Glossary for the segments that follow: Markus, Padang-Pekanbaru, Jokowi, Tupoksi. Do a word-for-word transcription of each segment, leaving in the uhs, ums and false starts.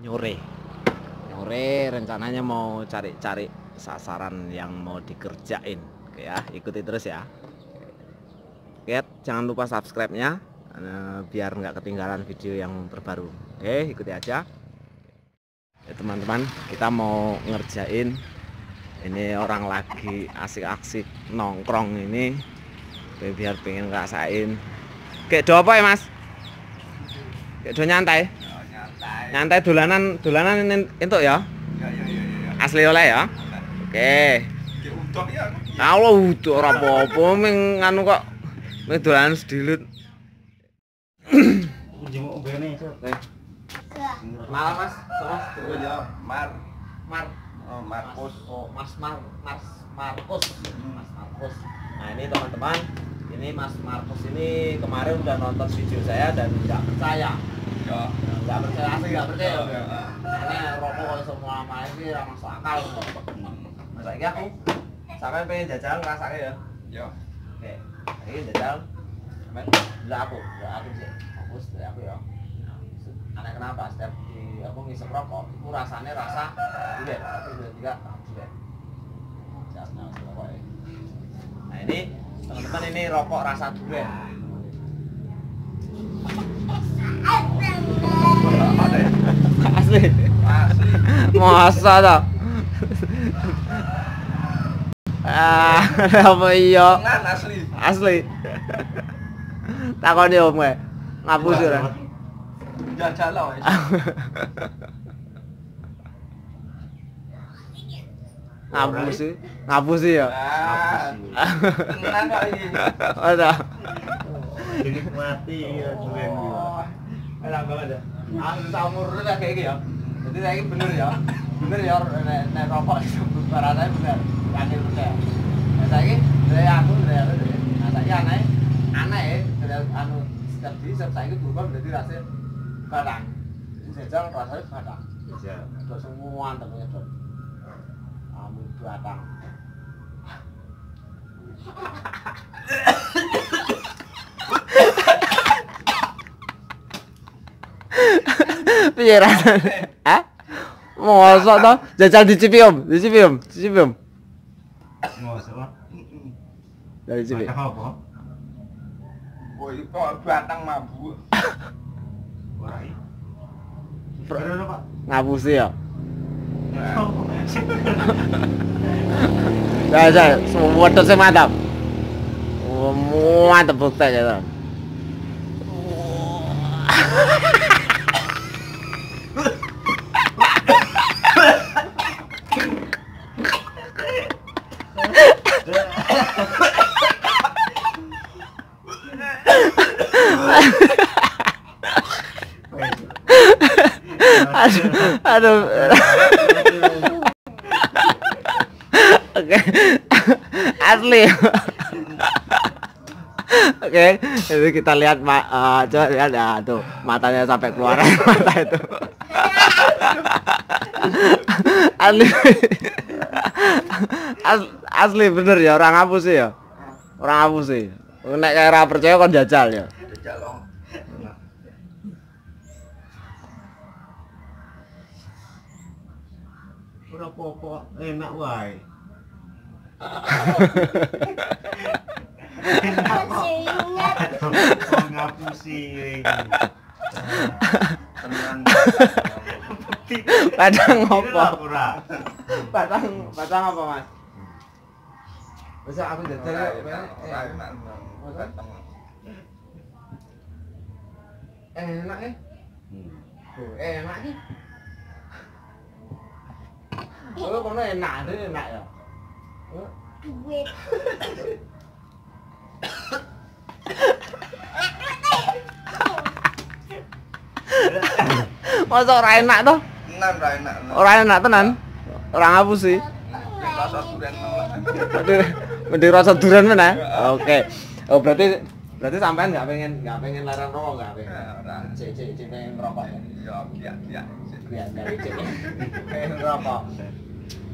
nyore nyore rencananya mau cari-cari sasaran yang mau dikerjain. Oke ya, ikuti terus ya. Oke, jangan lupa subscribe-nya biar nggak ketinggalan video yang terbaru. Oke, ikuti aja ya teman-teman. Kita mau ngerjain ini, orang lagi asik-asik nongkrong ini, biar pengen ngerasain kayak do apa ya mas? Kayak do nyantai? Nyantai dolanan, dolanan itu ya? Ya, ya, ya, ya. Asli oleh ya? Oke. Ya udah ya. Kalau udah ora apa-apa ming anu kok ming dolanan sedilut. Njengok mbene. Malam Mas, terus tunggu jawab. Mar Mar oh Markus, oh Mas Mar Mas Markus. Mas Markus. Nah, ini teman-teman, ini Mas Markus ini kemarin udah nonton video saya dan nggak percaya. Ya, nggak percaya, asli nggak percaya. Karena rokok kalau semua main sih ramah sakal. Masa ini aku sampai pengen jajal rasanya ya. Ya. Oke, ini jajal. Men, udah aku, udah aku sih, aku sudah aku ya. Aneh kenapa setiap di aku ngisep rokok, itu rasanya rasa udah, tapi udah tiga, udah. Jasnya rokok ya. Nah ini teman-teman ini rokok rasa duren. Asli. Asli. Masa toh. Ah, apa iya? Asli. Asli. Takoni om kowe. Ngapus ora? Jajal lho. Ngapus sih. Ngapus sih ya. Tenan kok iki. Ora. Jadi mati ya duren iki. Ala banget ya. Aku samur nek kayak iki ya. Jadi saiki bener ya. Bener ya nek nek rokok barane bener. Yakin bener. Nah saiki dhewe aku dhewe aku. Nah saiki aneh. Aneh ya, anu setiap diri setiap saya itu berubah menjadi rasanya batang. Jajal rasanya batang. Jajal. Terus semua temennya tuh. Ambil batang. Piye rasane? Hah? Mosok to jajal dicipi om, dicipi om, dicipi om. Mosok. Dari cipi. Apa? Woi, kok batang mabuk. Ora iki. Bener Pak. Ngabusi ya. Ya, ya, semua terus mantap. Oh, mantap banget ya. Aduh, aduh. Oke, asli. Oke, jadi kita lihat, uh, coba lihat ya, tuh matanya sampai keluar mata itu. Asli, As, asli bener ya, orang apa sih ya, orang apa sih. Nek kayak percaya kan jajal ya. Jajal. Ora apa-apa, enak wae. Ngapusi. Tenang. Batang opo? Batang, batang apa, Mas? Wes aku jajal enak. Enak e. Oh, enak iki. Ủa con này nản thế này nản à? Quên. Mau sao orang enak tuh? Nang orang enak. Orang enak tenan. Orang apa sih? Rasa durian malah. Mending rasa durian mana? Oke. Oh berarti berarti sampean nggak pengen nggak pengen larang rokok nggak pengen? Cek cek cek pengen rokok ya? Ya ya ya. Lihat dari cek pengen rokok.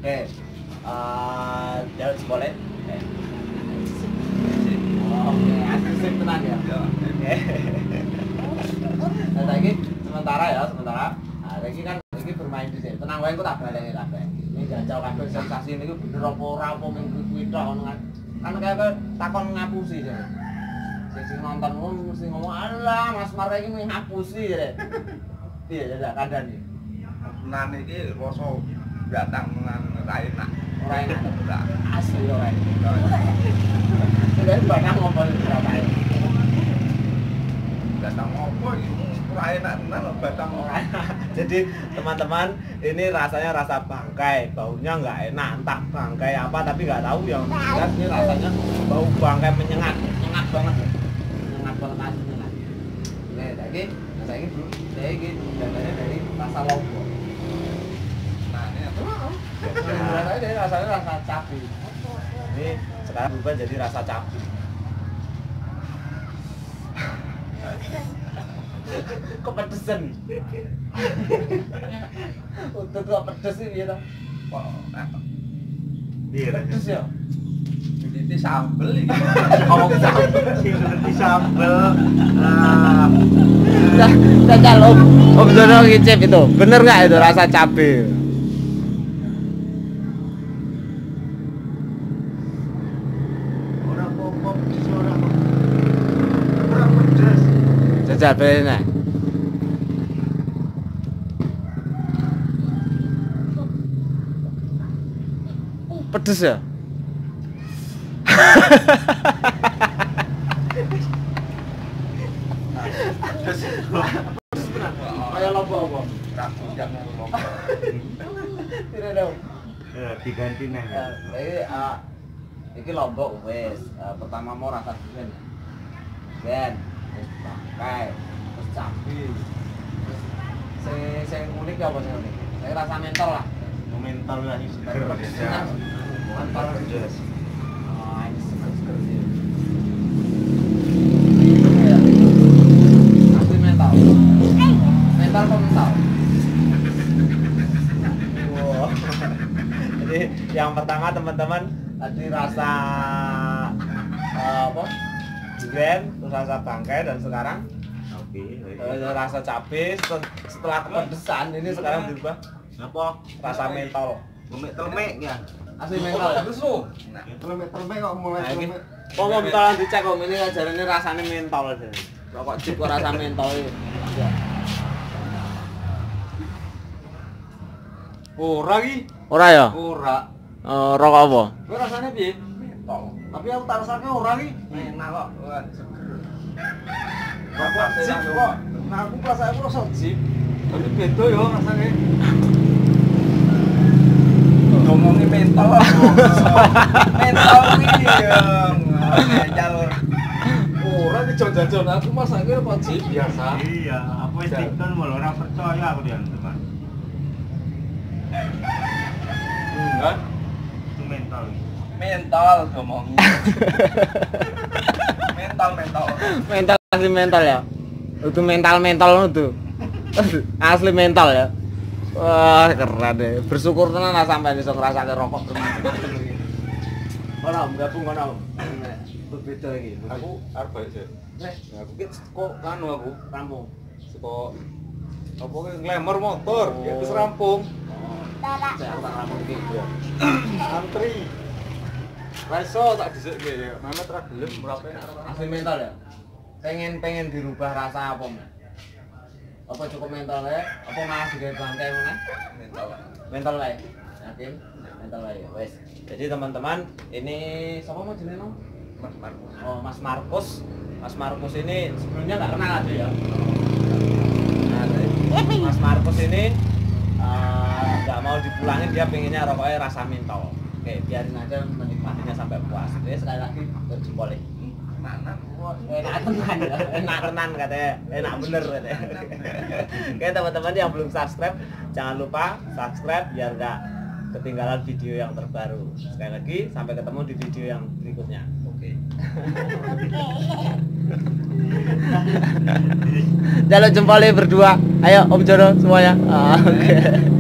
Oke, jalan sekolah. Oke, asli sih tenang ya. Oke. Nah lagi sementara ya sementara. Lagi kan wae engko tak baleni kabeh. Ning jajal kabeh sensasi niku bener apa ora apa mung kuwi tok ngono kan. Kan kaya takon ngapusi jare. Sing sing nonton ngono mesti ngomong, "Alah, Mas Mar iki mung ngapusi jare." Piye ya dak kandhani. Nane iki rasa batang nang ra enak. Ora enak. Asli ora enak. Sudah banyak ngomong berapa kali. Batang opo iki? Enak tenan batang orang. Jadi teman-teman, ini rasanya rasa bangkai, baunya nggak enak, entah bangkai apa tapi nggak tahu yang jelas ini rasanya bau bangkai menyengat, menyengat banget, menyengat banget aslinya lagi. Nah, lagi, saya ini dulu, saya ini belajarnya dari rasa lombok. Nah, ini apa? Rasanya dari rasanya rasa cabai. Ini sekarang berubah jadi rasa cabai. Kepedesan. Untuk gua pedes ini ya. Wah, pedes ya. Ini sambel ini. Ngomong sambel, ini sambel. Nah, jajal Om. Om Jono ngicip itu. Bener enggak itu rasa cabe? Ora apa-apa pedes ora. Ora pedes. Jajal bener. Pedes ya? Pedes kayak lombok-lombok raku yang lombok tidak dong diganti nih ini lombok wes pertama mau rasa durian ben, terus bangkai terus cabai terus saya unik ya apa saya unik? Saya rasa mentol lah mentol lah ini sebenarnya antar pedas. Ah, ini seger sih. Tapi mental. Mental kok mental. Wow. Jadi yang pertama teman-teman tadi rasa uh, apa? Durian, terus rasa bangkai dan sekarang cabai. Okay. Rasa cabai setelah kepedesan ini sekarang berubah apa? Rasa mentol. Mentol-mek ya. Asli mental ya? Terus lu? Nah, termek-termek kok mulai termek kok mau bentalan dicek om, ini ngajarinnya rasanya mental aja kok cip kok rasa mental ini ora ki? Ora ya? Ora rokok apa? Gue rasanya piye? Mental tapi aku tak rasanya ora ki? Enak kok, seger rokok cip kok? Nah aku rasanya aku rasa cip tapi beda ya rasanya ngomongin mental mental ini jalur orang kejon-jon aku masaknya apa sih biasa iya apa istiqton malah orang percaya aku dia teman enggak itu mental mental ngomongin mental mental mental asli mental ya itu mental mental itu asli mental ya. Wah, keren deh. Bersyukur tenan lah sampai iso ngrasakne rokok tenan. Ora gabung ngono. Berbeda iki. Aku arep balik sih. Nek aku ki kok anu aku rampung. Seko apa ki nglemor motor, ya wis rampung. Tarak. Aku tak rampung iki. Antri. Reso tak dhisike ya. Mamet ra gelem merape asli mental ya. Pengen-pengen dirubah rasa apa, Mas? Apa cukup mental ya? Apa malah juga bangkai mana? Mental mental lah ya? Yakin? Mental lah ya? Wes. Jadi teman-teman, ini siapa mau jenis no? Mas Markus. Oh, Mas Markus. Mas Markus ini sebelumnya nggak kenal aja ya? Nah, Mas Markus ini nggak uh, mau dipulangin, dia pengennya rokoknya rasa mental. Oke, biarin aja menikmatinya sampai puas. Jadi sekali lagi, terjempolin enak tenan ya, enak tenan katanya, enak bener katanya. Oke teman-teman yang belum subscribe, jangan lupa subscribe biar nggak ketinggalan video yang terbaru. Sekali lagi, sampai ketemu di video yang berikutnya. Oke. Jaluk jempolnya berdua, ayo Om Jono semuanya. Oke.